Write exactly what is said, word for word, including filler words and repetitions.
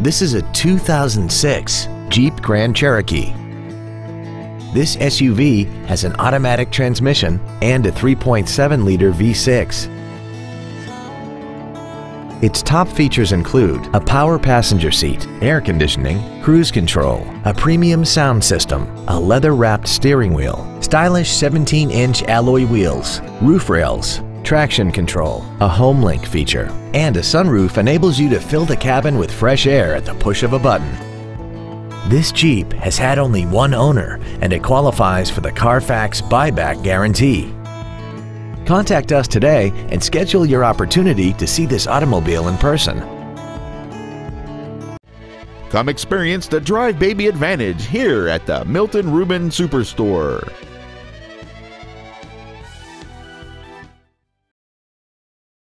This is a two thousand six Jeep Grand Cherokee. This S U V has an automatic transmission and a three point seven liter V six. Its top features include a power passenger seat, air conditioning, cruise control, a premium sound system, a leather-wrapped steering wheel, stylish seventeen inch alloy wheels, roof rails, traction control, a HomeLink feature, and a sunroof enables you to fill the cabin with fresh air at the push of a button. This Jeep has had only one owner and it qualifies for the Carfax buyback guarantee. Contact us today and schedule your opportunity to see this automobile in person. Come experience the Drive Baby Advantage here at the Milton Ruben Superstore.